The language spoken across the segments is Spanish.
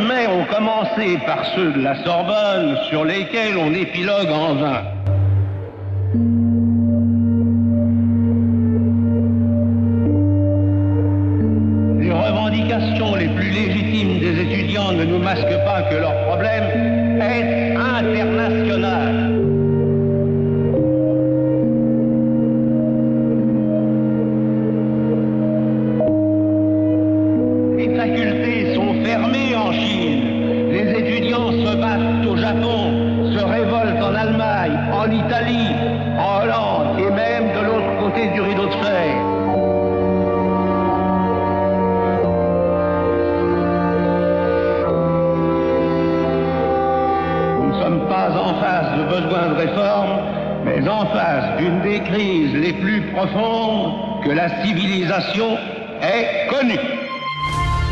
Homère ont commencé par ceux de la Sorbonne, sur lesquels on épilogue en vain. Les revendications les plus légitimes des étudiants ne nous masquent pas que leur problème est international. Que la civilización es cónica.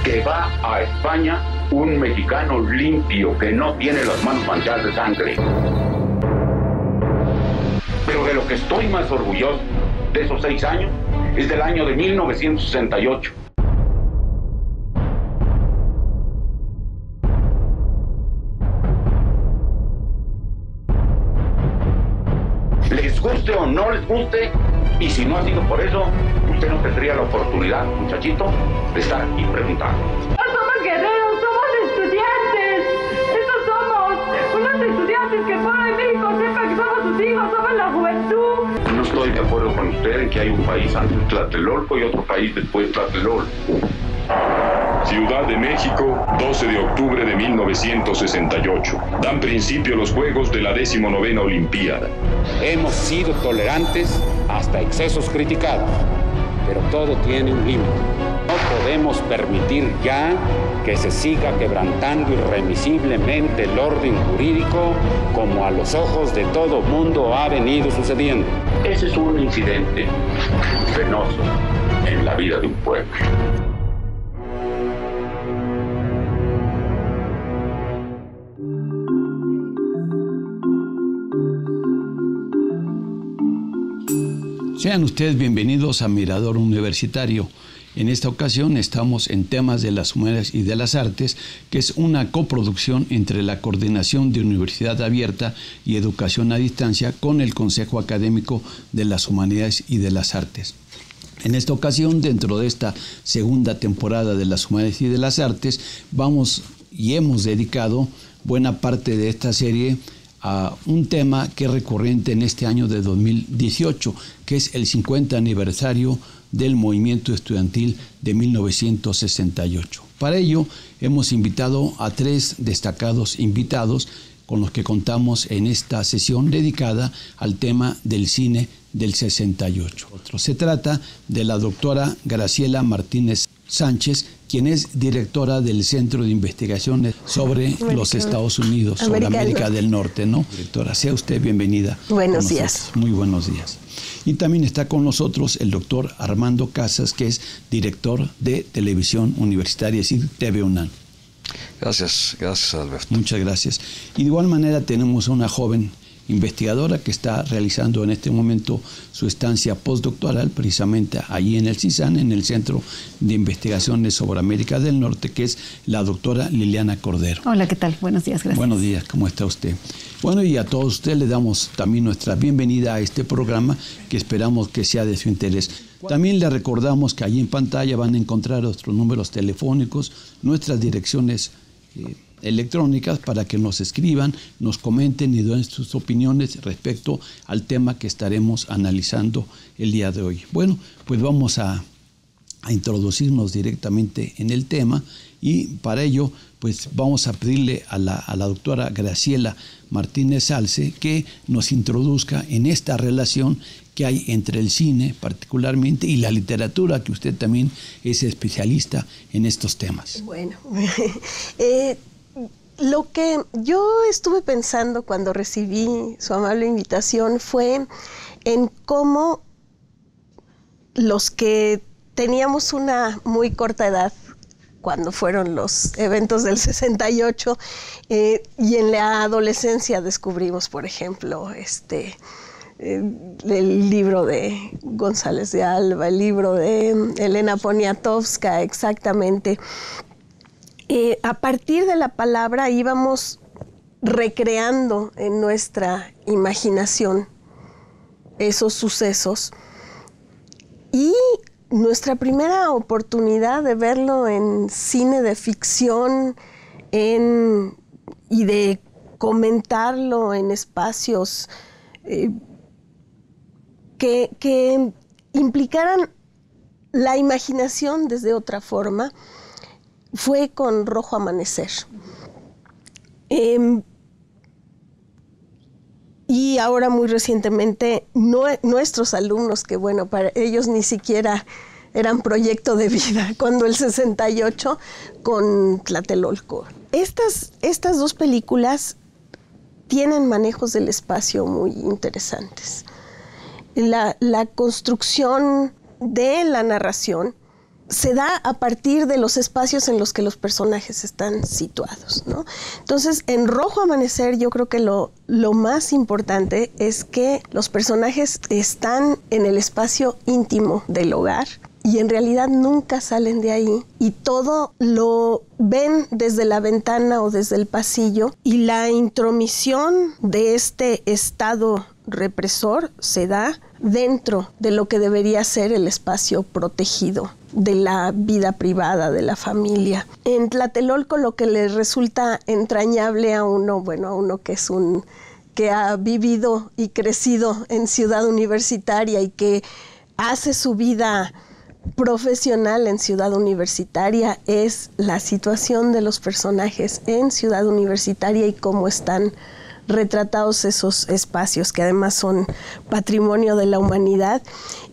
Que va a España un mexicano limpio que no tiene las manos manchadas de sangre. Pero de lo que estoy más orgulloso de esos 6 años es del año de 1968. Les guste o no les guste, y si no ha sido por eso, usted no tendría la oportunidad, muchachito, de estar aquí preguntando. No somos guerreros, somos estudiantes. Eso somos. Unos estudiantes que el pueblo de México sepa que somos sus hijos, somos la juventud. No estoy de acuerdo con usted en que hay un país antes de Tlatelolco y otro país después de Tlatelolco. Ciudad de México, 12 de octubre de 1968. Dan principio los Juegos de la 19ª Olimpiada. Hemos sido tolerantes hasta excesos criticados, pero todo tiene un límite. No podemos permitir ya que se siga quebrantando irremisiblemente el orden jurídico como a los ojos de todo mundo ha venido sucediendo. Ese es un incidente penoso en la vida de un pueblo. Sean ustedes bienvenidos a Mirador Universitario. En esta ocasión estamos en temas de las humanidades y de las artes, que es una coproducción entre la Coordinación de Universidad Abierta y Educación a Distancia con el Consejo Académico de las Humanidades y de las Artes. En esta ocasión, dentro de esta segunda temporada de las Humanidades y de las Artes, vamos y hemos dedicado buena parte de esta serie a un tema que es recurrente en este año de 2018, que es el 50 aniversario del movimiento estudiantil de 1968. Para ello, hemos invitado a 3 destacados invitados con los que contamos en esta sesión dedicada al tema del cine del 68. Se trata de la doctora Graciela Martínez Sánchez, quien es directora del Centro de Investigaciones sobre los Estados Unidos, sobre América del Norte, ¿no? Directora, sea usted bienvenida. Buenos días. Muy buenos días. Y también está con nosotros el doctor Armando Casas, que es director de Televisión Universitaria, es decir, TV UNAM. Gracias, gracias Alberto. Muchas gracias. Y de igual manera tenemos a una joven investigadora que está realizando en este momento su estancia postdoctoral precisamente allí en el CISAN, en el Centro de Investigaciones sobre América del Norte, que es la doctora Liliana Cordero. Hola, ¿qué tal? Buenos días, gracias. Buenos días, ¿cómo está usted? Bueno, y a todos ustedes les damos también nuestra bienvenida a este programa que esperamos que sea de su interés. También les recordamos que allí en pantalla van a encontrar nuestros números telefónicos, nuestras direcciones electrónicas para que nos escriban, nos comenten y den sus opiniones respecto al tema que estaremos analizando el día de hoy. Bueno, pues vamos a introducirnos directamente en el tema y para ello pues vamos a pedirle a la doctora Graciela Martínez Zalce que nos introduzca en esta relación que hay entre el cine particularmente y la literatura, que usted también es especialista en estos temas. Bueno, lo que yo estuve pensando cuando recibí su amable invitación fue en cómo los que teníamos una muy corta edad cuando fueron los eventos del 68 y en la adolescencia descubrimos, por ejemplo, el libro de González de Alba, el libro de Elena Poniatowska, exactamente. a partir de la palabra íbamos recreando en nuestra imaginación esos sucesos, y nuestra primera oportunidad de verlo en cine de ficción y de comentarlo en espacios que implicaran la imaginación desde otra forma, fue con Rojo Amanecer. Y ahora muy recientemente nuestros alumnos, que bueno, para ellos ni siquiera eran proyecto de vida, cuando el 68 con Tlatelolco. Estas dos películas tienen manejos del espacio muy interesantes. La construcción de la narración se da a partir de los espacios en los que los personajes están situados, ¿no? Entonces, en Rojo Amanecer yo creo que lo más importante es que los personajes están en el espacio íntimo del hogar y en realidad nunca salen de ahí, y todo lo ven desde la ventana o desde el pasillo, y la intromisión de este estado represor se da dentro de lo que debería ser el espacio protegido de la vida privada, de la familia. En Tlatelolco lo que le resulta entrañable a uno, bueno, a uno que ha vivido y crecido en Ciudad Universitaria y que hace su vida profesional en Ciudad Universitaria, es la situación de los personajes en Ciudad Universitaria y cómo están retratados esos espacios, que además son patrimonio de la humanidad,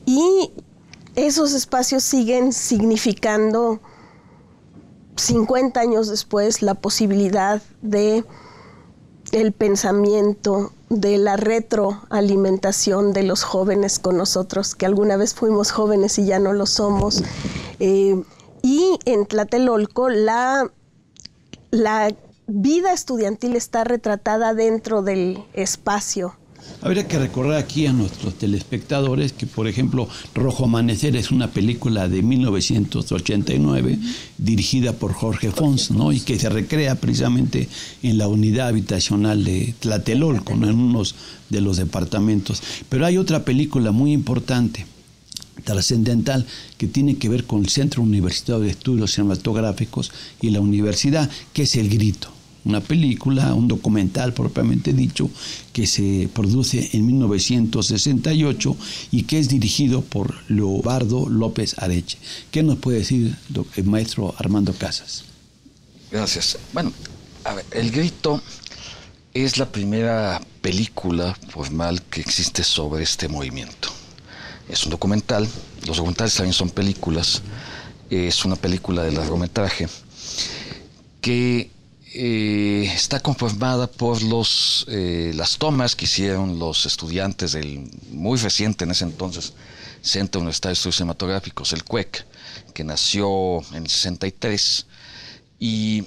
y esos espacios siguen significando 50 años después la posibilidad de el pensamiento, de la retroalimentación de los jóvenes con nosotros, que alguna vez fuimos jóvenes y ya no lo somos. Y en Tlatelolco la vida estudiantil está retratada dentro del espacio. Habría que recordar aquí a nuestros telespectadores que, por ejemplo, Rojo Amanecer es una película de 1989 dirigida por Jorge Fons, ¿no? Y que se recrea precisamente en la unidad habitacional de Tlatelolco, ¿no? En uno de los departamentos. Pero hay otra película muy importante, trascendental, que tiene que ver con el Centro Universitario de Estudios Cinematográficos y la universidad, que es El Grito. Una película, un documental propiamente dicho, que se produce en 1968 y que es dirigido por Leobardo López Aretche. ¿Qué nos puede decir el maestro Armando Casas? Gracias. Bueno, a ver, El Grito es la primera película formal que existe sobre este movimiento. Es un documental, los documentales también son películas, es una película de largometraje que está conformada por las tomas que hicieron los estudiantes del muy reciente en ese entonces Centro Universitario de Estudios Cinematográficos, el CUEC, que nació en el 63. Y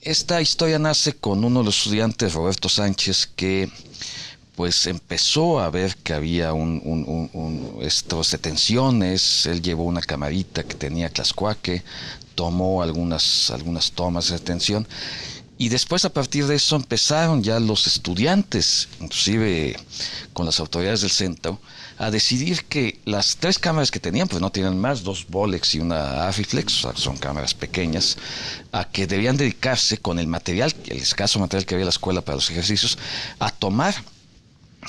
esta historia nace con uno de los estudiantes, Roberto Sánchez, que pues empezó a ver que había estos detenciones. Él llevó una camarita que tenía Tlaxcuaque, tomó algunas tomas de detención. Y después, a partir de eso, empezaron ya los estudiantes, inclusive con las autoridades del centro, a decidir que las tres cámaras que tenían, pues no tienen más, dos Bolex y una Ariflex, o sea, son cámaras pequeñas, a que debían dedicarse con el material, el escaso material que había en la escuela para los ejercicios, a tomar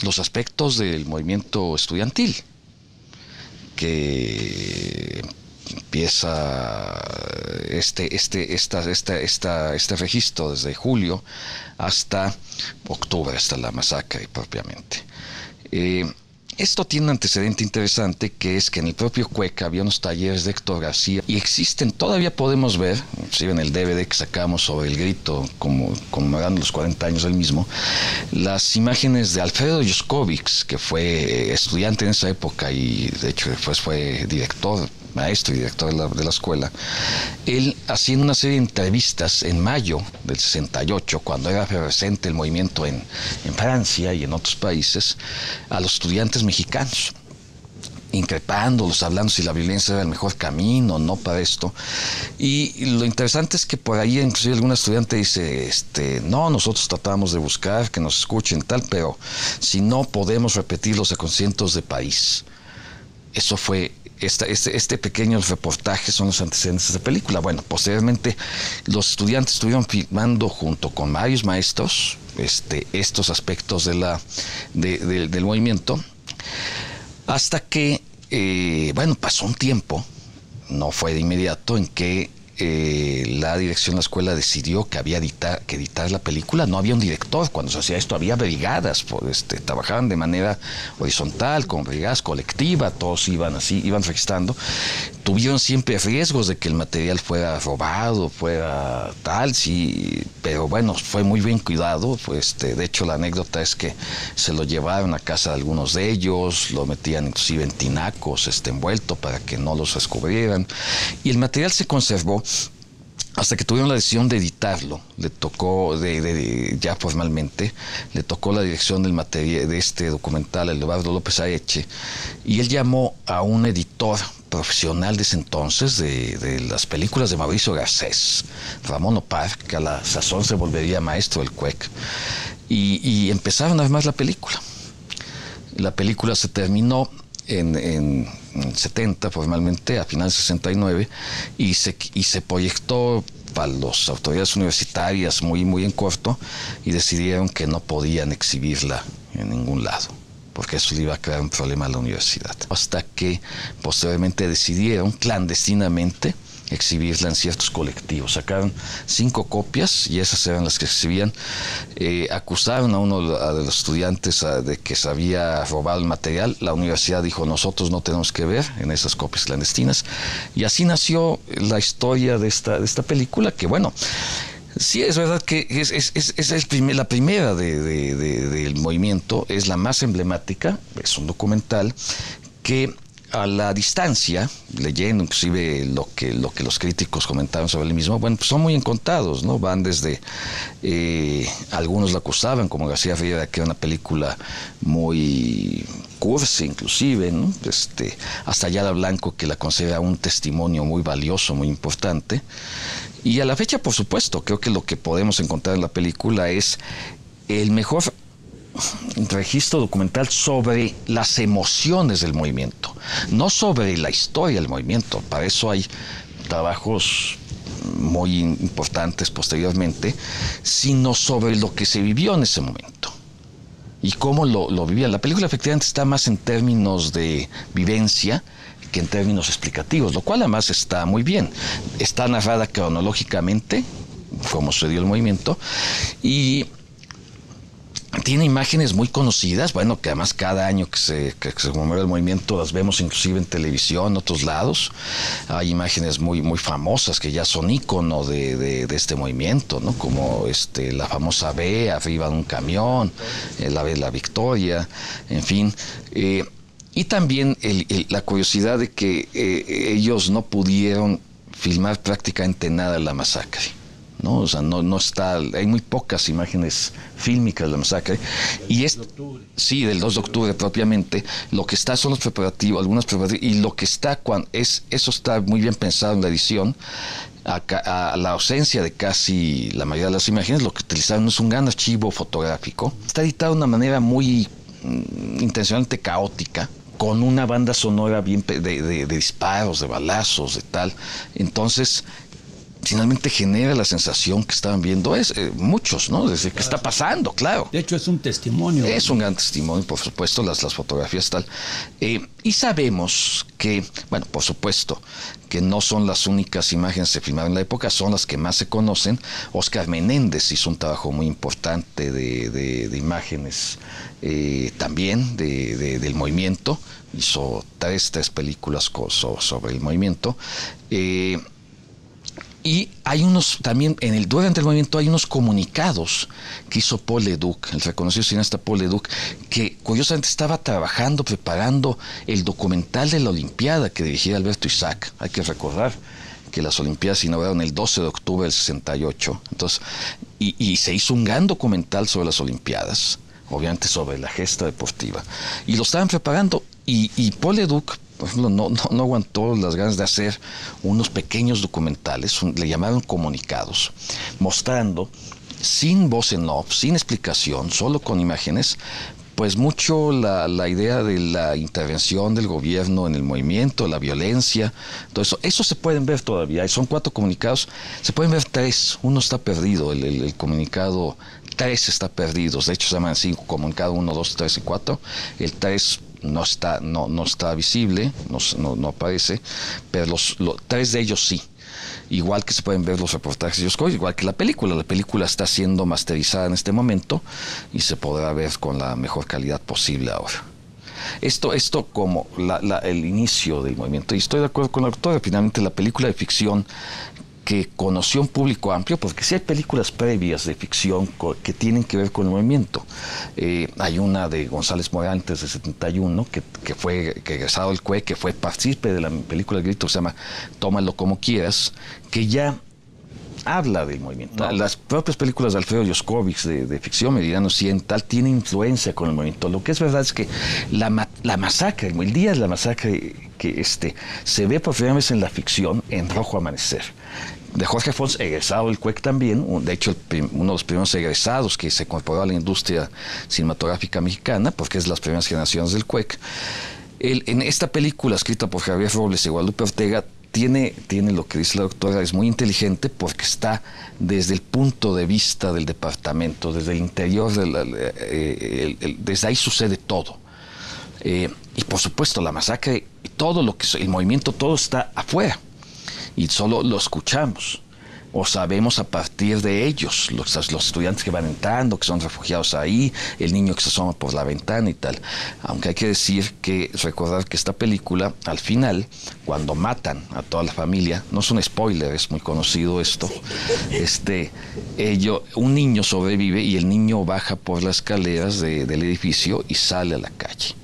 los aspectos del movimiento estudiantil, que empieza este registro desde julio hasta octubre, hasta la masacre propiamente. Esto tiene un antecedente interesante, que es que en el propio CUEC había unos talleres de Héctor García, y existen, todavía podemos ver, inclusive en el DVD que sacamos sobre El Grito, conmemorando los 40 años del mismo, las imágenes de Alfredo Joskowicz, que fue estudiante en esa época y de hecho después fue director, maestro y director de la escuela. Él haciendo una serie de entrevistas en mayo del 68, cuando era efervescente el movimiento en Francia y en otros países, a los estudiantes mexicanos. increpándolos, hablando si la violencia era el mejor camino, no para esto. Y lo interesante es que por ahí inclusive algún estudiante dice, no, nosotros tratamos de buscar que nos escuchen tal, pero si no podemos repetir los acontecimientos de país. Eso fue, este pequeño reportaje son los antecedentes de la película. Bueno, posteriormente los estudiantes estuvieron filmando junto con varios maestros estos aspectos de del movimiento, hasta que, bueno, pasó un tiempo, no fue de inmediato, en que la dirección de la escuela decidió que había que editar la película. No había un director cuando se hacía esto, había brigadas, trabajaban de manera horizontal, con brigadas colectivas, todos iban así, iban registrando. Tuvieron siempre riesgos de que el material fuera robado, fuera tal, sí, pero bueno, fue muy bien cuidado. De hecho, la anécdota es que se lo llevaron a casa de algunos de ellos, lo metían inclusive en tinacos, envuelto para que no los descubrieran, y el material se conservó hasta que tuvieron la decisión de editarlo. Le tocó, ya formalmente, le tocó la dirección del material de este documental, el Leobardo López Aretche, y él llamó a un editor profesional de ese entonces, de las películas de Mauricio Garcés, Ramón Opar, que a la sazón se volvería maestro del CUEC, y empezaron a armar la película. La película se terminó en 70 formalmente, a finales de 69, y se proyectó para las autoridades universitarias muy en corto, y decidieron que no podían exhibirla en ningún lado, porque eso le iba a crear un problema a la universidad. Hasta que posteriormente decidieron clandestinamente exhibirla en ciertos colectivos. Sacaron 5 copias y esas eran las que exhibían. Acusaron a uno de los estudiantes de que se había robado el material. La universidad dijo, nosotros no tenemos que ver en esas copias clandestinas. Y así nació la historia de esta película, que bueno, sí, es verdad que es la primera del movimiento, es la más emblemática, es un documental que a la distancia, leyendo inclusive lo que los críticos comentaron sobre el mismo, bueno, pues son muy encontrados, ¿no? Van desde, algunos la acusaban, como García Riera, que era una película muy cursi inclusive, ¿no? Hasta Yara Blanco, que la considera un testimonio muy valioso, muy importante. Y a la fecha, por supuesto, creo que lo que podemos encontrar en la película es el mejor registro documental sobre las emociones del movimiento, no sobre la historia del movimiento. Para eso hay trabajos muy importantes posteriormente, sino sobre lo que se vivió en ese momento y cómo lo vivían. La película efectivamente está más en términos de vivencia que en términos explicativos, lo cual además está muy bien. Está narrada cronológicamente, como sucedió el movimiento, y tiene imágenes muy conocidas, bueno, que además cada año que se conmemora el movimiento las vemos inclusive en televisión, en otros lados. Hay imágenes muy famosas que ya son ícono de este movimiento, ¿no? Como la famosa B arriba de un camión, la B de la Victoria, en fin. Y también la curiosidad de que ellos no pudieron filmar prácticamente nada de la masacre, ¿no? O sea, no está, hay muy pocas imágenes fílmicas de la masacre. Y es sí, del 2 de octubre propiamente, lo que está son los preparativos, algunos preparativos, y lo que está eso está muy bien pensado en la edición. A la ausencia de casi la mayoría de las imágenes, lo que utilizaron es un gran archivo fotográfico. Está editado de una manera muy intencionalmente caótica, con una banda sonora bien de disparos, de balazos, de tal. Entonces, finalmente genera la sensación que estaban viendo muchos, ¿no? Desde que está pasando, claro. De hecho, es un testimonio. Es un gran testimonio, por supuesto, las fotografías, tal. Y sabemos que, bueno, por supuesto, que no son las únicas imágenes que se filmaron en la época, son las que más se conocen. Oscar Menéndez hizo un trabajo muy importante de imágenes también del movimiento. Hizo tres películas sobre el movimiento. Y hay unos, también durante el movimiento hay unos comunicados que hizo Paul Leduc, el reconocido cineasta Paul Leduc, que curiosamente estaba trabajando, preparando el documental de la Olimpiada que dirigía Alberto Isaac. Hay que recordar que las Olimpiadas se inauguraron el 12 de octubre del 68. Entonces, y se hizo un gran documental sobre las Olimpiadas, obviamente sobre la gesta deportiva. Y lo estaban preparando. Y Paul Leduc, por ejemplo, no aguantó las ganas de hacer unos pequeños documentales, le llamaron comunicados, mostrando, sin voz en off, sin explicación, solo con imágenes, pues mucho la idea de la intervención del gobierno en el movimiento, la violencia, todo eso. Eso se pueden ver todavía, son 4 comunicados, se pueden ver 3, uno está perdido, el comunicado 3 está perdido, de hecho se llaman 5 comunicados, 1, 2, 3 y 4, el 3 no está visible, no aparece, pero los 3 de ellos sí. Igual que se pueden ver los reportajes de Joskowicz, igual que la película está siendo masterizada en este momento y se podrá ver con la mejor calidad posible ahora. Esto como el inicio del movimiento, y estoy de acuerdo con la autora, finalmente la película de ficción que conoció un público amplio, porque sí hay películas previas de ficción que tienen que ver con el movimiento. Hay una de González Morantes de 71, que fue egresado del CUEC, que fue partícipe de la película El Grito, que se llama Tómalo como quieras, que ya habla del movimiento. No. Las propias películas de Alfredo Joskowicz de ficción mediterránea occidental tienen influencia con el movimiento. Lo que es verdad es que la masacre, el día de la masacre que se ve por primera vez en la ficción en Rojo Amanecer, de Jorge Fons, egresado del CUEC también, de hecho uno de los primeros egresados que se incorporó a la industria cinematográfica mexicana, porque es de las primeras generaciones del CUEC. En esta película, escrita por Javier Robles y Guadalupe Ortega, tiene lo que dice la doctora, es muy inteligente porque está desde el punto de vista del departamento, desde el interior, desde ahí sucede todo. Y por supuesto la masacre, todo lo que el movimiento, todo está afuera. Y solo lo escuchamos o sabemos a partir de ellos, los estudiantes que van entrando, que son refugiados ahí, el niño que se asoma por la ventana y tal. Aunque hay que decir recordar que esta película, al final, cuando matan a toda la familia, no es un spoiler, es muy conocido esto, un niño sobrevive y el niño baja por las escaleras del edificio y sale a la calle.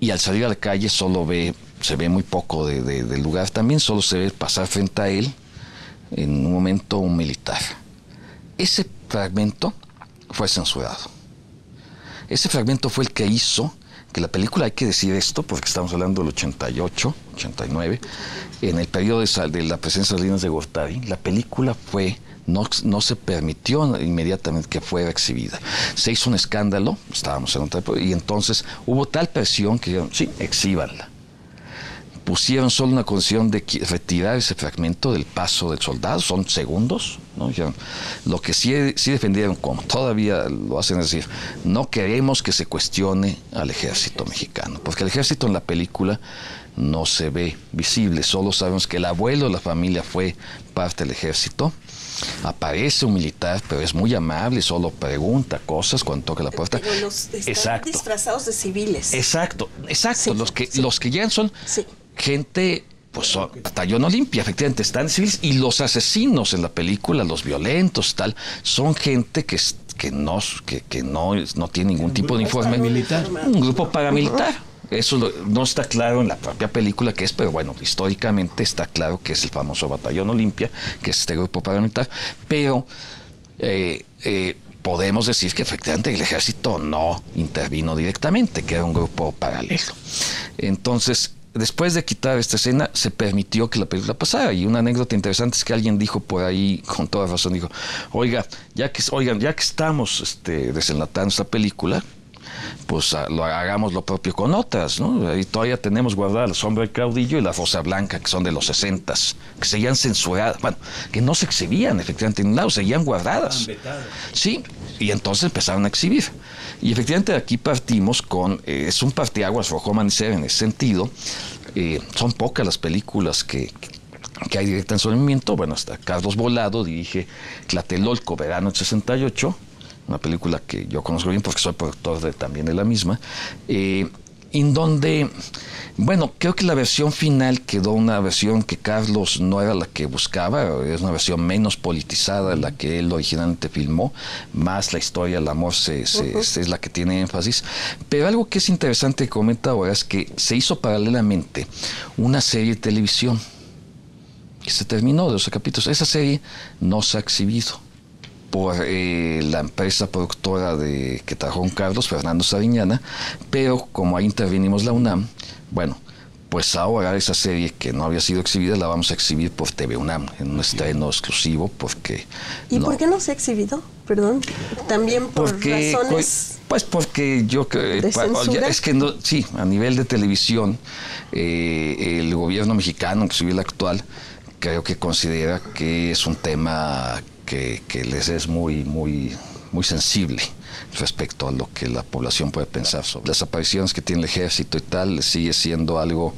Y al salir a la calle se ve muy poco del lugar también, solo se ve pasar frente a él en un momento un militar. Ese fragmento fue censurado. Ese fragmento fue el que hizo que la película, hay que decir esto, porque estamos hablando del 88, 89, en el periodo de la presencia de Salinas de Gortari, la película no se permitió inmediatamente que fuera exhibida. Se hizo un escándalo, estábamos en otra, y entonces hubo tal presión que dijeron, sí, exhíbanla. Pusieron solo una condición de retirar ese fragmento del paso del soldado, son segundos, ¿no? Lo que sí defendieron, como todavía lo hacen, es decir, no queremos que se cuestione al ejército mexicano, porque el ejército en la película no se ve visible, solo sabemos que el abuelo de la familia fue parte del ejército. Aparece un militar, pero es muy amable, solo pregunta cosas cuando toca la puerta. Pero están disfrazados de civiles. Exacto. Sí, los que llegan son gente, pues son Batallón Olimpia, efectivamente, están civiles. Y los asesinos en la película, los violentos, tal, son gente que no tiene ningún tipo de uniforme militar. Un grupo paramilitar. Eso no está claro en la propia película que es, pero bueno, históricamente está claro que es el famoso Batallón Olimpia, que es este grupo paramilitar, pero podemos decir que efectivamente el ejército no intervino directamente, que era un grupo paralelo. Entonces, después de quitar esta escena, se permitió que la película pasara. Y una anécdota interesante es que alguien dijo por ahí, con toda razón, dijo, oigan, ya que estamos desenlatando esta película, pues hagamos lo propio con otras, ¿no? Y todavía tenemos guardada La Sombra del Caudillo y La Fosa Blanca, que son de los 60s, que seguían censuradas, bueno, que no se exhibían efectivamente en un lado, seguían guardadas. Sí, y entonces empezaron a exhibir. Y efectivamente aquí partimos es un partiaguas Rojo Amanecer en ese sentido. Son pocas las películas que hay directa en su movimiento. Bueno, hasta Carlos Bolado dirige Tlatelolco, verano del 68, una película que yo conozco bien porque soy productor también de la misma, en donde, bueno, creo que la versión final quedó una versión que Carlos no era la que buscaba, es una versión menos politizada de la que él originalmente filmó, más la historia del amor es la que tiene énfasis. Pero algo que es interesante que comenta ahora es que se hizo paralelamente una serie de televisión que se terminó de 12 capítulos. Esa serie no se ha exhibido. por la empresa productora de que trabajó Carlos, Fernando Sariñana, pero como ahí intervinimos la UNAM, bueno, pues ahora esa serie que no había sido exhibida la vamos a exhibir por TV UNAM, en un estreno exclusivo, porque... ¿Y no, por qué no se ha exhibido? Perdón, también porque, por razones... Pues porque yo creo... Es que no, sí, a nivel de televisión, el gobierno mexicano, inclusive el actual, creo que considera que es un tema que les es muy sensible respecto a lo que la población puede pensar sobre las apariciones que tiene el ejército y tal. Sigue siendo algo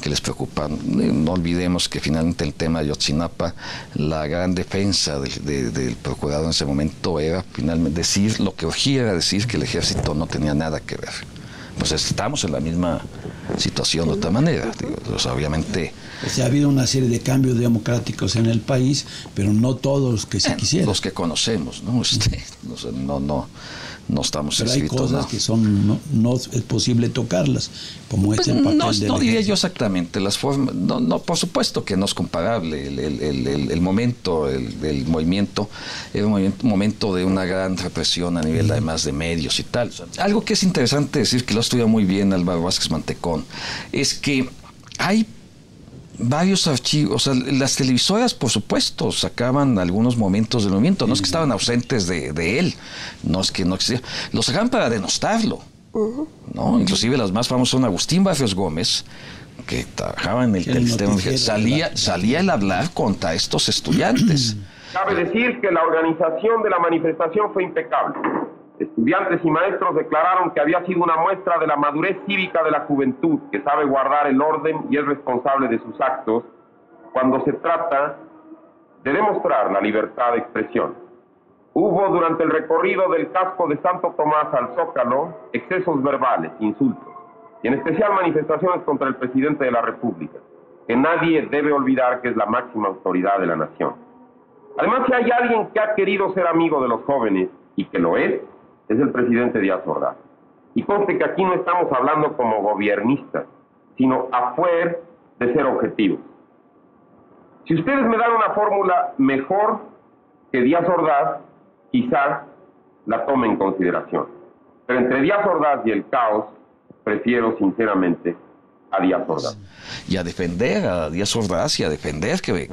que les preocupa. No olvidemos que finalmente el tema de Ayotzinapa, la gran defensa del procurador en ese momento era finalmente decir lo que urgía, era decir que el ejército no tenía nada que ver. Pues estamos en la misma situación de otra manera. Pues obviamente... Pues ha habido una serie de cambios democráticos en el país, pero no todos los que se quisieran. Los que conocemos, ¿no? No estamos pero inscritos. Hay cosas que son, no es posible tocarlas, como pues este papel de... No diría yo exactamente las formas. No, por supuesto que no es comparable. El momento, el movimiento, era un momento de una gran represión a nivel además de medios y tal. Algo que es interesante decir, que lo estudia muy bien Álvaro Vázquez Mantecón, es que hay varios archivos. O sea, las televisoras, por supuesto, sacaban algunos momentos del movimiento. No es que estaban ausentes de él, no es que no existía. Lo sacaban para denostarlo, ¿no? Inclusive las más famosas son Agustín Barrios Gómez, que trabajaba en el sistema. Salía el hablar contra estos estudiantes. Cabe decir que la organización de la manifestación fue impecable. Estudiantes y maestros declararon que había sido una muestra de la madurez cívica de la juventud, que sabe guardar el orden y es responsable de sus actos cuando se trata de demostrar la libertad de expresión. Hubo durante el recorrido del casco de Santo Tomás al Zócalo excesos verbales, insultos, y en especial manifestaciones contra el presidente de la República, que nadie debe olvidar que es la máxima autoridad de la nación. Además, si hay alguien que ha querido ser amigo de los jóvenes, y que lo es el presidente Díaz Ordaz. Y conste que aquí no estamos hablando como gobiernistas, sino afuera de ser objetivos. Si ustedes me dan una fórmula mejor que Díaz Ordaz, quizás la tome en consideración. Pero entre Díaz Ordaz y el caos, prefiero sinceramente a Díaz Ordaz. Y a defender a Díaz Ordaz y a defender que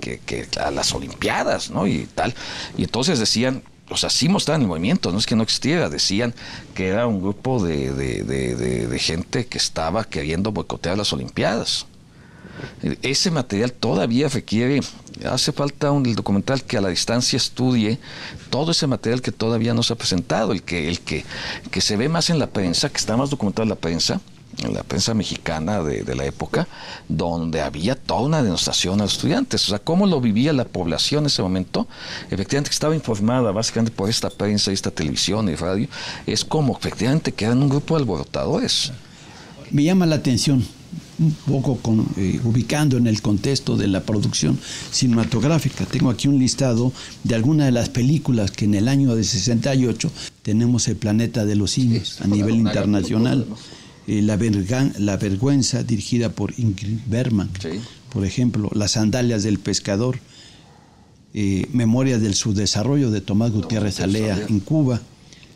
a las Olimpiadas, ¿no? Y tal. Y entonces decían... O sea, sí mostraban el movimiento, no es que no existiera. Decían que era un grupo de gente que estaba queriendo boicotear las Olimpiadas. Ese material todavía requiere, hace falta el documental que a la distancia estudie todo ese material que todavía no se ha presentado, el que se ve más en la prensa, que está más documentado en la prensa, mexicana de la época, donde había toda una denostación a los estudiantes. O sea, cómo lo vivía la población en ese momento, efectivamente que estaba informada básicamente por esta prensa, esta televisión y radio, es como efectivamente que eran un grupo de alborotadores. Me llama la atención, un poco ubicando en el contexto de la producción cinematográfica. Tengo aquí un listado de algunas de las películas que en el año de 68 tenemos El Planeta de los Simios a nivel internacional. La Vergüenza, dirigida por Ingrid Bergman, sí. Por ejemplo, Las Sandalias del Pescador, Memorias del Subdesarrollo de Tomás Gutiérrez Alea en Cuba,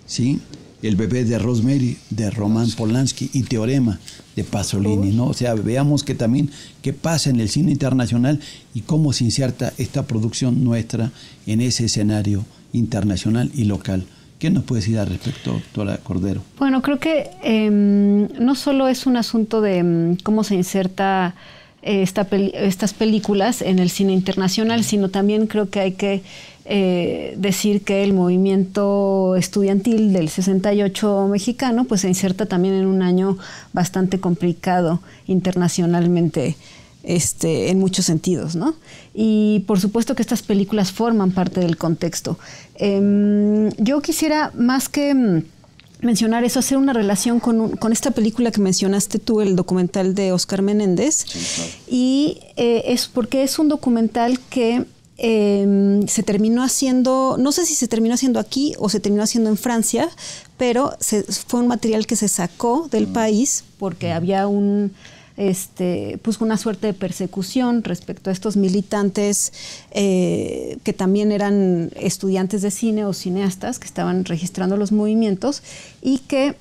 ¿sí? El Bebé de Rosemary de Roman Polanski y Teorema de Pasolini, ¿no? O sea, veamos que también qué pasa en el cine internacional y cómo se inserta esta producción nuestra en ese escenario internacional y local. ¿Qué nos puede decir al respecto, doctora Cordero? Bueno, creo que no solo es un asunto de cómo se inserta estas películas en el cine internacional, sino también creo que hay que decir que el movimiento estudiantil del 68 mexicano pues se inserta también en un año bastante complicado internacionalmente. En muchos sentidos, ¿no? Y por supuesto que estas películas forman parte del contexto. Yo quisiera, más que mencionar eso, hacer una relación con esta película que mencionaste tú, el documental de Oscar Menéndez, sí, claro. Y es porque es un documental que se terminó haciendo, no sé si se terminó haciendo aquí o se terminó haciendo en Francia, pero fue un material que se sacó del país porque había un pues una suerte de persecución respecto a estos militantes que también eran estudiantes de cine o cineastas que estaban registrando los movimientos y que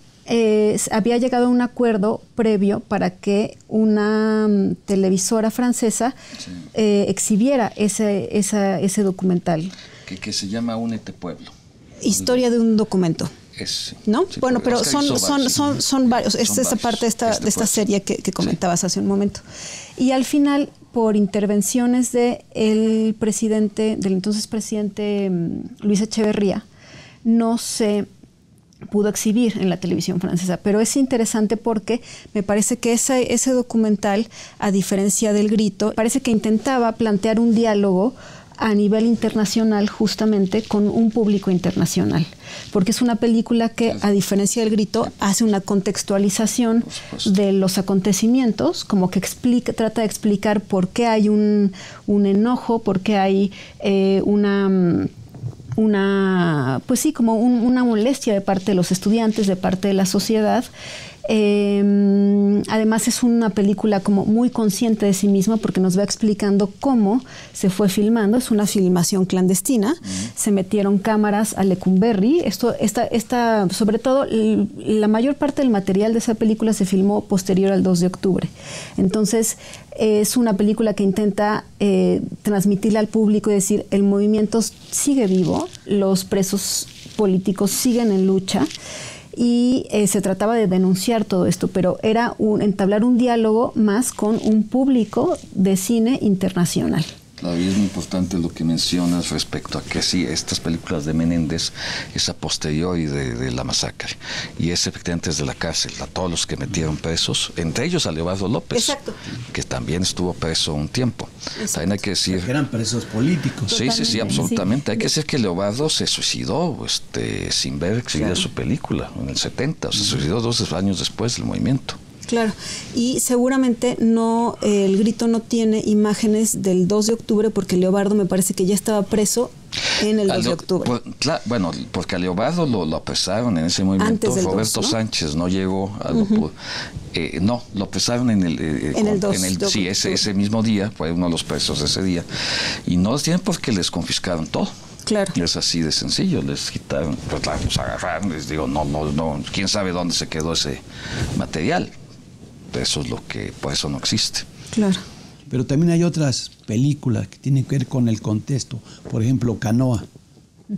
había llegado a un acuerdo previo para que una televisora francesa sí. Exhibiera ese documental. Que se llama Únete Pueblo. Historia de un documento. ¿No? Sí, bueno, pero son varios. Es esa parte de esta serie que comentabas sí. hace un momento. Y al final, por intervenciones del entonces presidente Luis Echeverría, no se pudo exhibir en la televisión francesa. Pero es interesante porque me parece que ese documental, a diferencia del Grito, parece que intentaba plantear un diálogo a nivel internacional, justamente con un público internacional, porque es una película que, a diferencia del Grito, hace una contextualización de los acontecimientos, como que trata de explicar por qué hay un enojo, por qué hay pues sí, como una molestia de parte de los estudiantes, de parte de la sociedad. Además es una película como muy consciente de sí misma porque nos va explicando cómo se fue filmando. Es una filmación clandestina. Se metieron cámaras a Lecumberri. Sobre todo, la mayor parte del material de esa película se filmó posterior al 2 de octubre. Entonces, es una película que intenta transmitirle al público y decir, el movimiento sigue vivo, los presos políticos siguen en lucha. Y se trataba de denunciar todo esto, pero era entablar un diálogo más con un público de cine internacional. Claro, y es muy importante lo que mencionas respecto a que sí, estas películas de Menéndez es a posteriori de la masacre, y es efectivamente desde la cárcel a todos los que metieron presos, entre ellos a Leobardo López. Exacto. Que también estuvo preso un tiempo. Exacto. También hay que decir que eran presos políticos. Sí, totalmente, sí, absolutamente. Sí. Hay que decir que Leobardo se suicidó sin ver exhibida su película en el 70, se suicidó 12 años después del movimiento. Claro, y seguramente no, el Grito no tiene imágenes del 2 de octubre porque Leobardo me parece que ya estaba preso en el 2 de octubre. Bueno, porque a Leobardo lo apresaron en ese movimiento. Roberto Sánchez no llegó a no, lo apresaron en el 2 de octubre. Sí, ese mismo día, fue uno de los presos de ese día. Y no los tienen porque les confiscaron todo. Claro. Es así de sencillo, les quitaron, pues los agarraron, les digo, no, quién sabe dónde se quedó ese material. Eso es lo que, por eso no existe. Claro. Pero también hay otras películas que tienen que ver con el contexto. Por ejemplo, Canoa,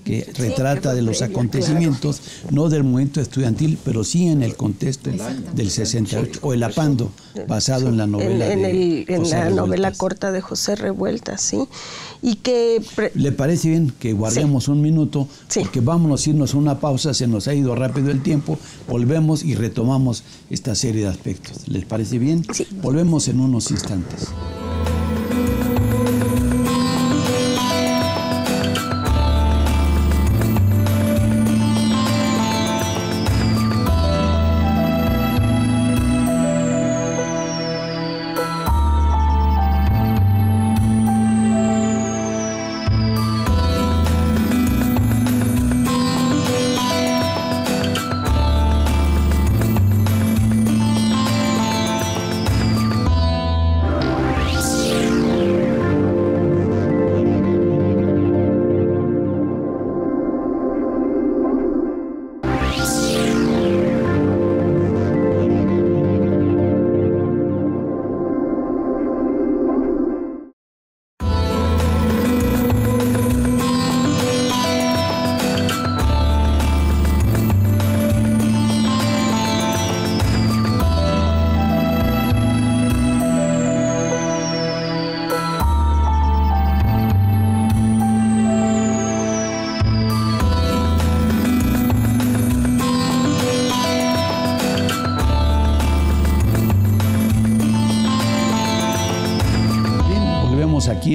que sí, retrata de los acontecimientos, claro, no del momento estudiantil, pero sí en el contexto del 68, o El Apando, basado en la novela corta de José Revuelta, sí. Y que ¿le parece bien que guardemos un minuto? Sí. Porque vámonos a irnos a una pausa, se nos ha ido rápido el tiempo, volvemos y retomamos esta serie de aspectos. ¿Les parece bien? Sí. Volvemos en unos instantes.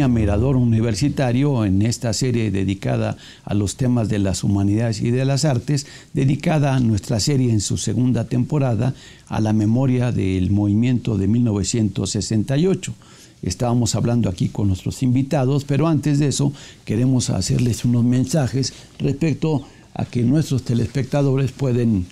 A Mirador Universitario, en esta serie dedicada a los temas de las humanidades y de las artes, dedicada a nuestra serie en su segunda temporada a la memoria del movimiento de 1968. Estábamos hablando aquí con nuestros invitados, pero antes de eso queremos hacerles unos mensajes respecto a que nuestros telespectadores pueden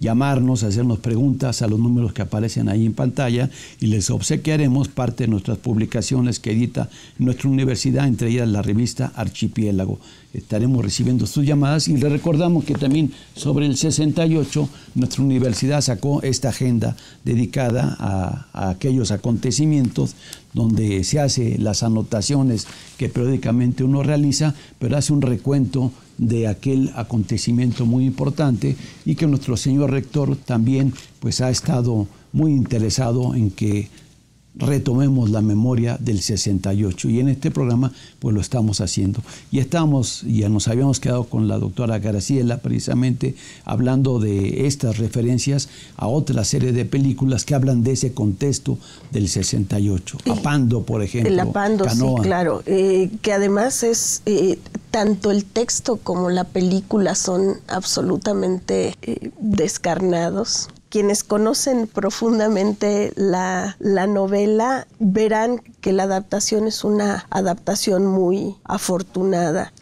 llamarnos, hacernos preguntas a los números que aparecen ahí en pantalla y les obsequiaremos parte de nuestras publicaciones que edita nuestra universidad, entre ellas la revista Archipiélago. Estaremos recibiendo sus llamadas y les recordamos que también sobre el 68 nuestra universidad sacó esta agenda dedicada a aquellos acontecimientos donde se hace las anotaciones que periódicamente uno realiza, pero hace un recuento de aquel acontecimiento muy importante y que nuestro señor rector también pues, ha estado muy interesado en que retomemos la memoria del 68 y en este programa pues lo estamos haciendo. Y estamos, ya nos habíamos quedado con la doctora Graciela precisamente hablando de estas referencias a otra serie de películas que hablan de ese contexto del 68. Apando, por ejemplo. El Apando, Canoa. Sí, claro. Que además es, tanto el texto como la película son absolutamente descarnados. Quienes conocen profundamente la novela verán que la adaptación es una adaptación muy afortunada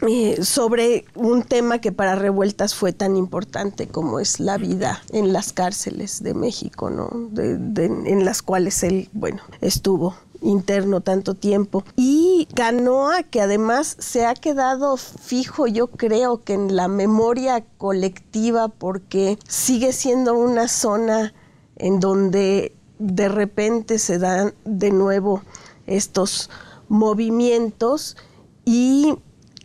sobre un tema que para Revueltas fue tan importante como es la vida en las cárceles de México, ¿no? En las cuales él, bueno, estuvo interno tanto tiempo. Y Canoa, que además se ha quedado fijo, yo creo que en la memoria colectiva, porque sigue siendo una zona en donde de repente se dan de nuevo estos movimientos y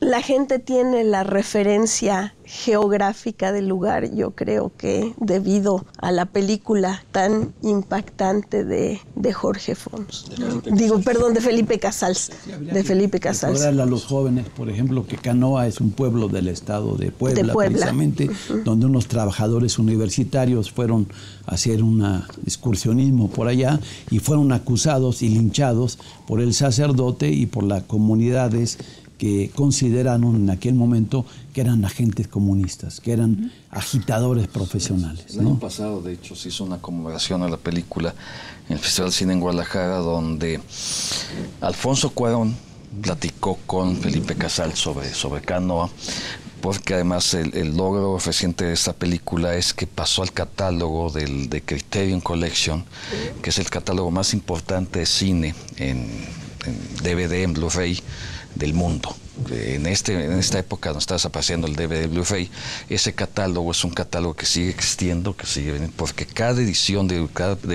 la gente tiene la referencia geográfica del lugar, yo creo que debido a la película tan impactante de Jorge Fons. De Felipe Casals. De Felipe Casals. Recordarle a los jóvenes, por ejemplo, que Canoa es un pueblo del estado de Puebla, precisamente, donde unos trabajadores universitarios fueron a hacer un excursionismo por allá y fueron acusados y linchados por el sacerdote y por las comunidades que consideraron en aquel momento que eran agentes comunistas, que eran agitadores profesionales. El año pasado, de hecho, se hizo una conmemoración a la película en el Festival de Cine en Guadalajara, donde Alfonso Cuarón platicó con Felipe Casals sobre Canoa, porque además el logro reciente de esta película es que pasó al catálogo de Criterion Collection, que es el catálogo más importante de cine en DVD, en Blu-ray, del mundo. En esta época donde está desapareciendo el DVD Blu-ray, ese catálogo es un catálogo que sigue existiendo, que sigue, porque cada edición de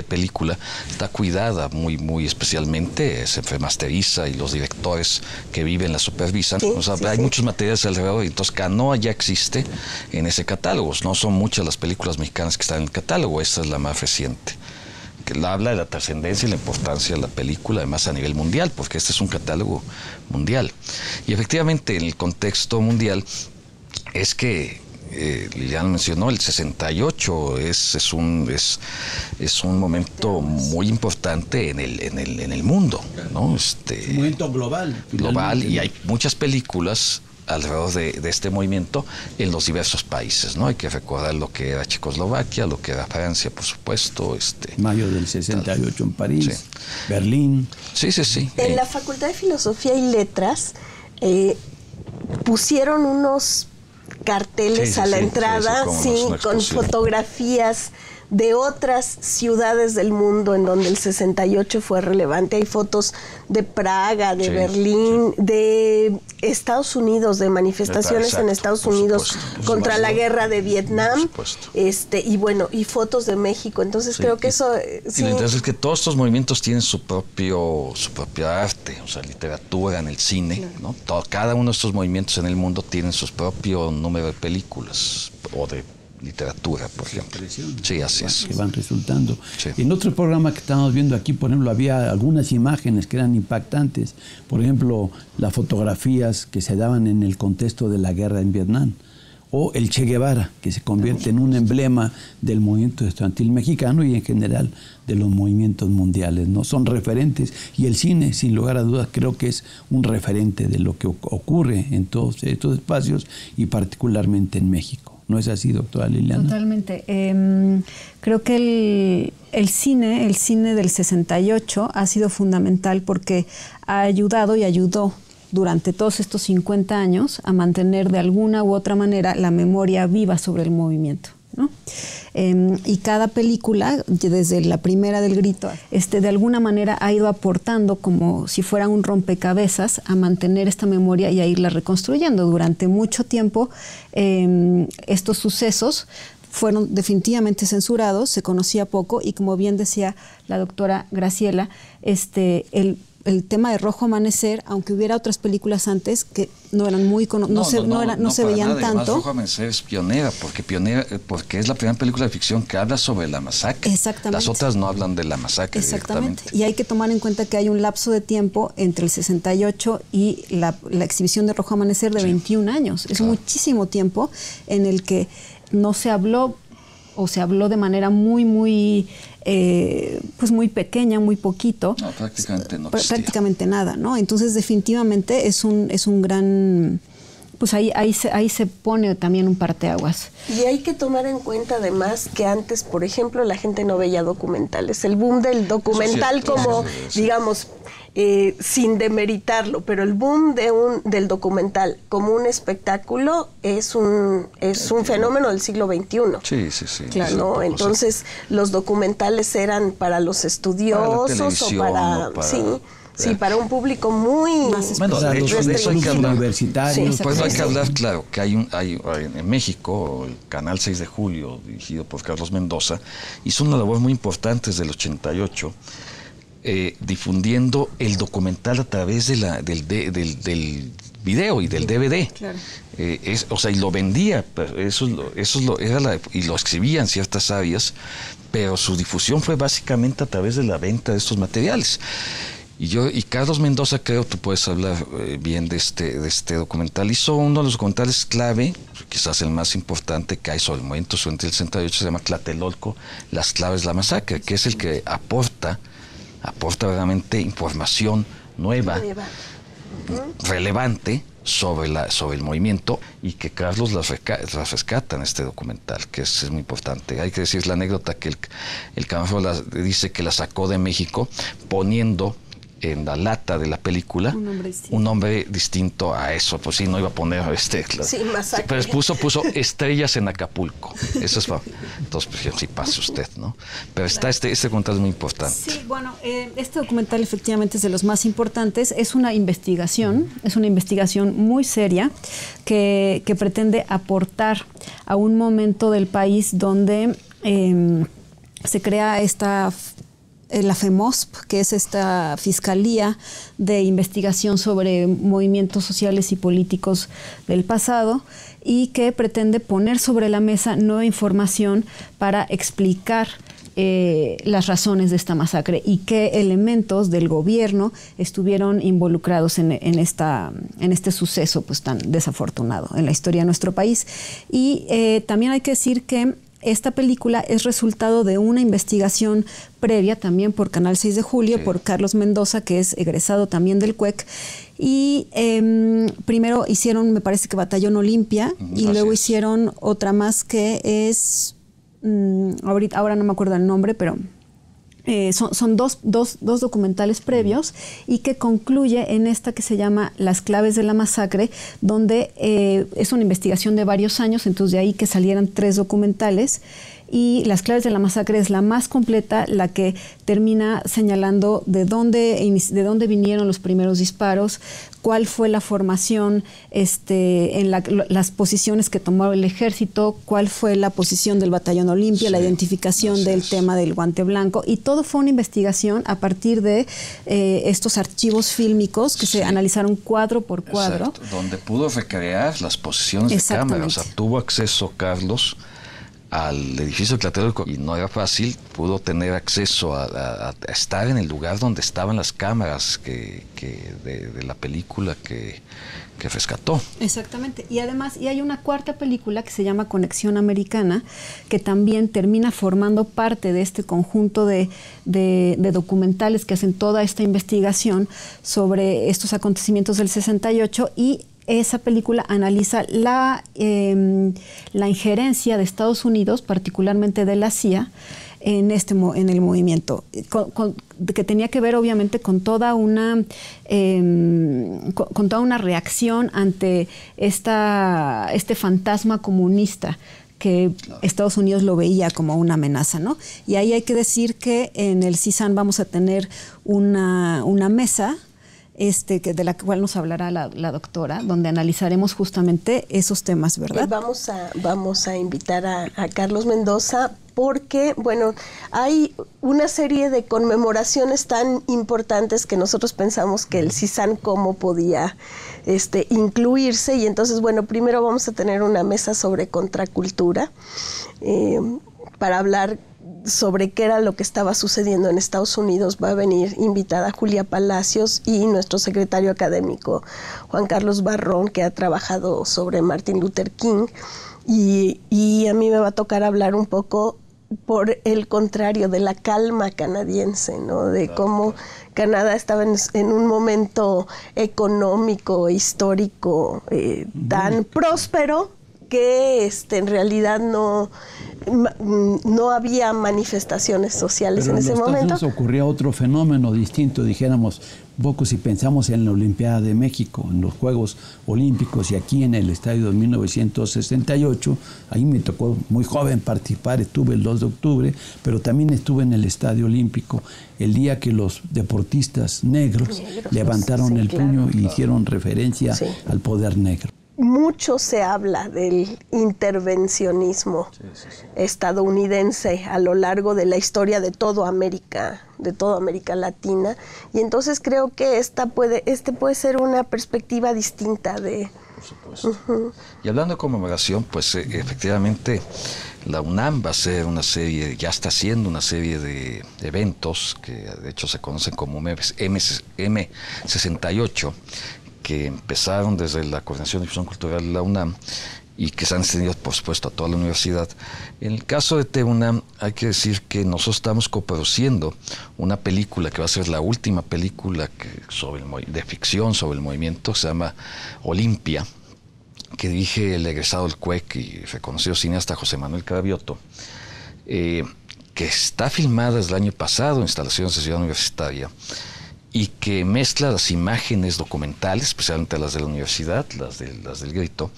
película está cuidada muy especialmente, se remasteriza y los directores que viven la supervisan. Sí, o sea, sí, hay muchos materiales alrededor y entonces Canoa ya existe en ese catálogo. No son muchas las películas mexicanas que están en el catálogo, esta es la más reciente. Habla de la trascendencia y la importancia de la película, además a nivel mundial, porque este es un catálogo mundial. Y efectivamente, en el contexto mundial, es que, ya lo mencionó, el 68 es un momento muy importante en el mundo, ¿no? Un momento global. Global, y hay muchas películas alrededor de este movimiento en los diversos países, ¿no? Hay que recordar lo que era Checoslovaquia, lo que era Francia, por supuesto. Mayo del 68 en París, sí. Berlín. Sí. En la Facultad de Filosofía y Letras pusieron unos carteles a la entrada con fotografías de otras ciudades del mundo en donde el 68 fue relevante. Hay fotos de Praga, de Berlín, de Estados Unidos, de manifestaciones en Estados Unidos contra la guerra de Vietnam, y bueno, y fotos de México. Entonces creo que eso... Y lo interesante es que todos estos movimientos tienen su propio arte, o sea, literatura, en el cine, ¿no? Cada uno de estos movimientos en el mundo tienen su propio número de películas o de literatura, por ejemplo. Sí, así es. Que van resultando. Sí. En otro programa que estábamos viendo aquí, por ejemplo, había algunas imágenes que eran impactantes. Por ejemplo, las fotografías que se daban en el contexto de la guerra en Vietnam. O el Che Guevara, que se convierte en un emblema del movimiento estudiantil mexicano y en general de los movimientos mundiales, ¿no? Son referentes y el cine, sin lugar a dudas, creo que es un referente de lo que ocurre en todos estos espacios y particularmente en México. ¿No es así, doctora Liliana? Totalmente. Creo que el cine del 68 ha sido fundamental porque ha ayudado y ayudó durante todos estos 50 años a mantener de alguna u otra manera la memoria viva sobre el movimiento. ¿no? Y cada película, desde la primera del Grito, de alguna manera ha ido aportando como si fuera un rompecabezas a mantener esta memoria y a irla reconstruyendo. Durante mucho tiempo estos sucesos fueron definitivamente censurados, se conocía poco y, como bien decía la doctora Graciela, el tema de Rojo Amanecer, aunque hubiera otras películas antes que no eran muy no se veían tanto. Además, Rojo Amanecer es pionera, porque es la primera película de ficción que habla sobre la masacre. Exactamente. Las otras no hablan de la masacre. Exactamente. Y hay que tomar en cuenta que hay un lapso de tiempo entre el 68 y la exhibición de Rojo Amanecer de 21 años. Es muchísimo tiempo en el que no se habló, o se habló de manera muy pequeña, muy poquito. No, prácticamente no existía. Prácticamente nada, ¿no? Entonces, definitivamente es un gran... Pues ahí se pone también un parteaguas. Y hay que tomar en cuenta además que antes, por ejemplo, la gente no veía documentales. El boom del documental, digamos... sin demeritarlo, pero el boom del documental como un espectáculo es un fenómeno del siglo XXI. Sí, sí, sí. Claro, ¿no? Entonces, los documentales eran para los estudiosos para un público muy universitario. Pues hay que hablar, claro, que hay en México, el Canal 6 de Julio, dirigido por Carlos Mendoza, hizo una labor muy importante desde el 88, difundiendo el documental a través de del video y del DVD. Claro. Y lo vendía, y lo exhibían ciertas áreas, pero su difusión fue básicamente a través de la venta de estos materiales. Y Carlos Mendoza, creo que tú puedes hablar bien de este documental. Hizo uno de los documentales clave, quizás el más importante que hay sobre el movimiento estudiantil del 68, se llama Tlatelolco, las claves de la masacre, que es el que aporta verdaderamente información nueva. Relevante sobre el movimiento, y que Carlos las rescata en este documental, que es muy importante. Hay que decir la anécdota que el camarógrafo dice que la sacó de México poniendo en la lata de la película un nombre distinto a eso, pues sí, no iba a poner masacre. Pero puso Estrellas en Acapulco. Eso es entonces, pues sí, pase usted, ¿no? Pero está este documental es muy importante. Sí, bueno, este documental efectivamente es de los más importantes. Es una investigación, muy seria que pretende aportar a un momento del país donde se crea la FEMOSP, que es esta Fiscalía de Investigación sobre Movimientos Sociales y Políticos del Pasado, y que pretende poner sobre la mesa nueva información para explicar las razones de esta masacre y qué elementos del gobierno estuvieron involucrados en este suceso pues tan desafortunado en la historia de nuestro país. Y también hay que decir que esta película es resultado de una investigación previa también por Canal 6 de Julio, por Carlos Mendoza, que es egresado también del CUEC. Y primero hicieron, me parece que Batallón Olimpia, y luego hicieron otra más que es... ahora no me acuerdo el nombre, pero... son dos documentales previos y que concluye en esta que se llama Las claves de la masacre, donde es una investigación de varios años, entonces de ahí que salieran tres documentales, y Las claves de la masacre es la más completa, la que termina señalando de dónde vinieron los primeros disparos, cuál fue la formación las posiciones que tomó el ejército, cuál fue la posición del Batallón Olimpia, la identificación del tema del guante blanco, y todo fue una investigación a partir de estos archivos fílmicos que se analizaron cuadro por cuadro. Exacto. Donde pudo recrear las posiciones de cámara. O sea, tuvo acceso Carlos al edificio Tlatelolco, y no era fácil, pudo tener acceso a estar en el lugar donde estaban las cámaras de la película que rescató. Exactamente. Y además, hay una cuarta película que se llama Conexión Americana, que también termina formando parte de este conjunto de documentales que hacen toda esta investigación sobre estos acontecimientos del 68, y esa película analiza la injerencia de Estados Unidos, particularmente de la CIA, en el movimiento, que tenía que ver obviamente con toda una reacción ante este fantasma comunista que Estados Unidos lo veía como una amenaza, ¿no? Y ahí hay que decir que en el CISAN vamos a tener una mesa que de la cual nos hablará la doctora, donde analizaremos justamente esos temas, ¿verdad? Vamos a invitar a Carlos Mendoza porque, bueno, hay una serie de conmemoraciones tan importantes que nosotros pensamos que el CISAN cómo podía incluirse, y entonces, bueno, primero vamos a tener una mesa sobre contracultura para hablar sobre qué era lo que estaba sucediendo en Estados Unidos. Va a venir invitada Julia Palacios y nuestro secretario académico Juan Carlos Barrón, que ha trabajado sobre Martin Luther King, y a mí me va a tocar hablar un poco por el contrario de la calma canadiense, ¿no? De cómo Canadá estaba en un momento económico, histórico, tan próspero que en realidad no había manifestaciones sociales en ese momento. Pero nos ocurría otro fenómeno distinto, dijéramos, poco si pensamos en la Olimpiada de México, en los Juegos Olímpicos, y aquí en el estadio de 1968, ahí me tocó muy joven participar, estuve el 2 de octubre, pero también estuve en el estadio olímpico, el día que los deportistas negros levantaron el puño y hicieron referencia al poder negro. Mucho se habla del intervencionismo estadounidense a lo largo de la historia de toda América, Latina, y entonces creo que puede ser una perspectiva distinta de... Por supuesto. Y hablando de conmemoración, pues efectivamente la UNAM va a hacer una serie, ya está haciendo una serie de eventos que de hecho se conocen como M68, que empezaron desde la Coordinación de Difusión Cultural de la UNAM y que se han extendido, por supuesto, a toda la universidad. En el caso de TUNAM, hay que decir que nosotros estamos coproduciendo una película que va a ser la última película de ficción sobre el movimiento, que se llama Olimpia, que dirige el egresado del CUEC y reconocido cineasta José Manuel Cravioto, que está filmada desde el año pasado en instalaciones de Ciudad Universitaria, y que mezcla las imágenes documentales, especialmente las de la universidad, las del Grito,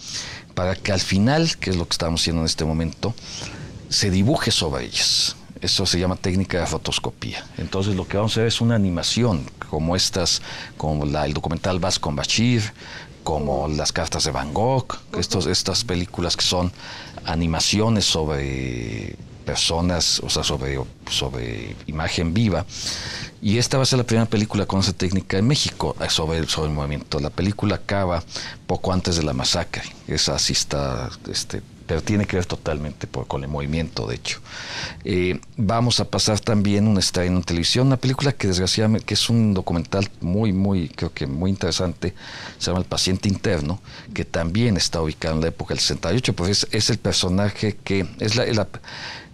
para que al final, que es lo que estamos haciendo en este momento, se dibuje sobre ellas. Eso se llama técnica de fotoscopía. Entonces lo que vamos a hacer es una animación, como el documental Vas con Bashir, como las cartas de Van Gogh, estas películas que son animaciones sobre personas, o sea, sobre imagen viva. Y esta va a ser la primera película con esa técnica en México sobre el movimiento. La película acaba poco antes de la masacre. Esa sí está, pero tiene que ver totalmente con el movimiento, de hecho. Vamos a pasar también un estreno en televisión, una película que desgraciadamente, que es un documental creo que muy interesante, se llama El paciente interno, que también está ubicado en la época del 68, pues es el personaje que,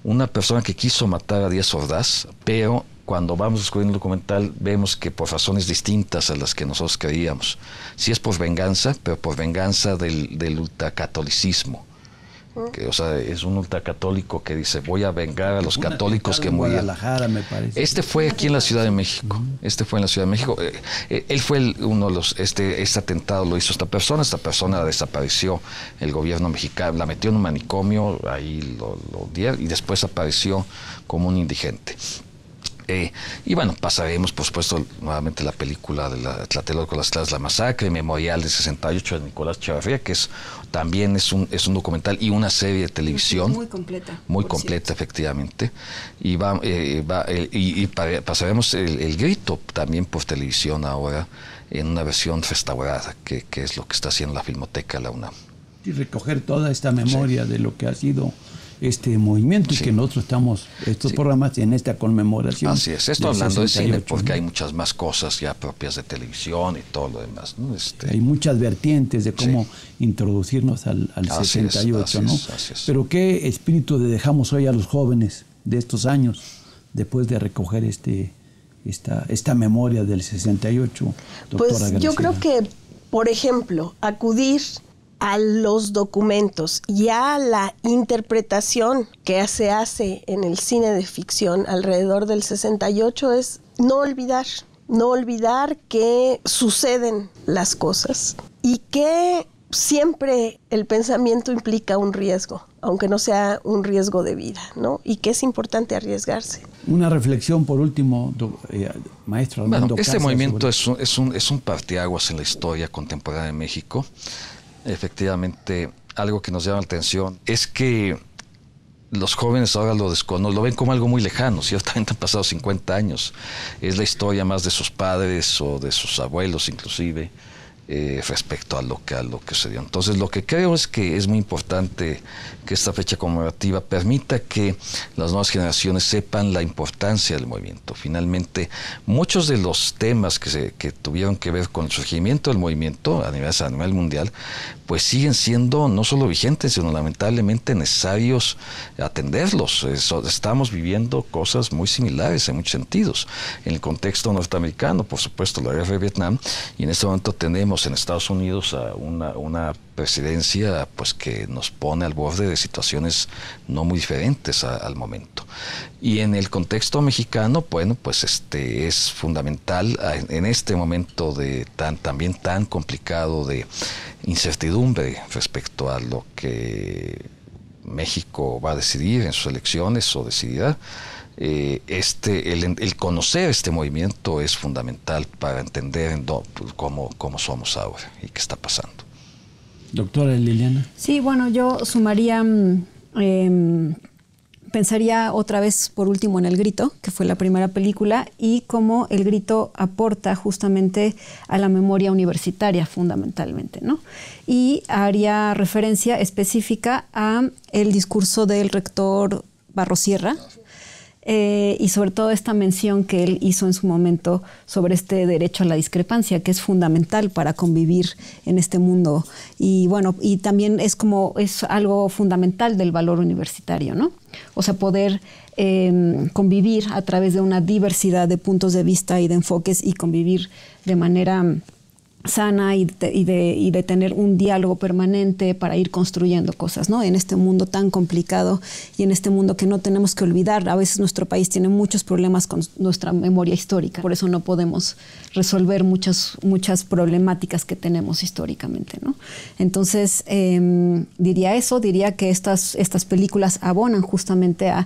una persona que quiso matar a Díaz Ordaz, pero cuando vamos descubriendo el documental vemos que por razones distintas a las que nosotros creíamos. Sí es por venganza, pero por venganza del ultracatolicismo. O sea, es un ultracatólico que dice, voy a vengar a los católicos que murieron. Me parece. Fue aquí en la Ciudad de México. Él fue uno de los... Este atentado lo hizo esta persona desapareció. El gobierno mexicano la metió en un manicomio, ahí lo dieron, y después apareció como un indigente. Y bueno, pasaremos, por supuesto, nuevamente la película de Tlatelolco, las clases de la masacre, Memorial de 68 de Nicolás Echevarría, que también es un documental y una serie de televisión. Muy completa. Muy completa, efectivamente. Y pasaremos el Grito también por televisión ahora, en una versión restaurada, que es lo que está haciendo la Filmoteca de la UNAM. Y recoger toda esta memoria de lo que ha sido este movimiento, y que nosotros estamos programas en esta conmemoración. Así es, esto hablando 68, de cine, porque hay muchas más cosas ya propias de televisión y todo lo demás, ¿no? Hay muchas vertientes de cómo introducirnos al así 68, es, así ¿no? Es, así es. Pero qué espíritu le dejamos hoy a los jóvenes de estos años, después de recoger esta memoria del 68, doctora Graciela. Yo creo que, por ejemplo, acudir a los documentos y a la interpretación que se hace en el cine de ficción alrededor del 68 es no olvidar que suceden las cosas y que siempre el pensamiento implica un riesgo, aunque no sea un riesgo de vida, ¿no? Y que es importante arriesgarse. Una reflexión por último, maestro Armando. Bueno, este movimiento sobre... es un parteaguas en la historia contemporánea de México. Efectivamente, algo que nos llama la atención es que los jóvenes ahora lo desconocen, lo ven como algo muy lejano, ciertamente han pasado 50 años. Es la historia más de sus padres o de sus abuelos inclusive, respecto a lo que se dio. Entonces, lo que creo es que es muy importante que esta fecha conmemorativa permita que las nuevas generaciones sepan la importancia del movimiento. Finalmente, muchos de los temas que tuvieron que ver con el surgimiento del movimiento a nivel mundial, pues siguen siendo no solo vigentes, sino lamentablemente necesarios atenderlos. Estamos viviendo cosas muy similares en muchos sentidos. En el contexto norteamericano, por supuesto, la guerra de Vietnam, y en este momento tenemos en Estados Unidos a una presidencia pues que nos pone al borde de situaciones no muy diferentes al momento. Y en el contexto mexicano, bueno, pues es fundamental en este momento de también tan complicado de incertidumbre respecto a lo que México va a decidir en sus elecciones o decidirá. El conocer este movimiento es fundamental para entender cómo somos ahora y qué está pasando. Doctora Liliana. Sí, bueno, yo sumaría, pensaría otra vez por último en El Grito, que fue la primera película, y cómo El Grito aporta justamente a la memoria universitaria fundamentalmente, ¿no? Y haría referencia específica a el discurso del rector Barrosierra, y sobre todo esta mención que él hizo en su momento sobre este derecho a la discrepancia, que es fundamental para convivir en este mundo. Y bueno, y también es algo fundamental del valor universitario, ¿no? O sea, poder convivir a través de una diversidad de puntos de vista y de enfoques, y convivir de manera sana y de tener un diálogo permanente para ir construyendo cosas, ¿no? En este mundo tan complicado y en este mundo que no tenemos que olvidar. A veces nuestro país tiene muchos problemas con nuestra memoria histórica, por eso no podemos resolver muchas problemáticas que tenemos históricamente, ¿no? Entonces, diría que estas películas abonan justamente a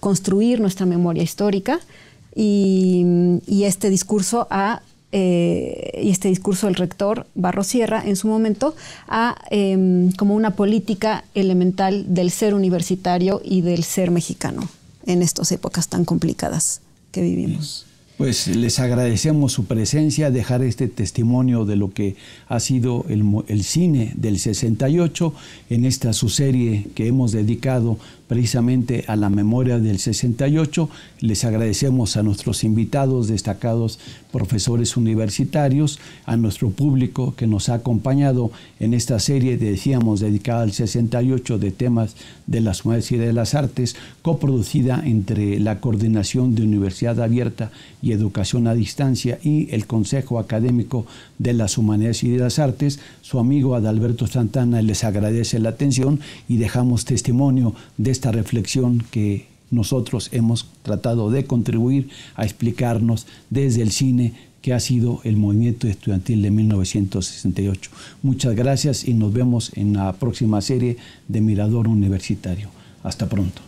construir nuestra memoria histórica y este discurso del rector Barrosierra en su momento como una política elemental del ser universitario y del ser mexicano en estas épocas tan complicadas que vivimos. Pues les agradecemos su presencia, dejar este testimonio de lo que ha sido el cine del 68 en esta subserie que hemos dedicado precisamente a la memoria del 68. Les agradecemos a nuestros invitados, destacados profesores universitarios, a nuestro público que nos ha acompañado en esta serie, decíamos, dedicada al 68 de temas de las humanidades y de las artes, coproducida entre la Coordinación de Universidad Abierta y Educación a Distancia y el Consejo Académico de las Humanidades y de las Artes. Su amigo Adalberto Santana les agradece la atención y dejamos testimonio de esta reflexión que nosotros hemos tratado de contribuir a explicarnos desde el cine que ha sido el movimiento estudiantil de 1968. Muchas gracias y nos vemos en la próxima serie de Mirador Universitario. Hasta pronto.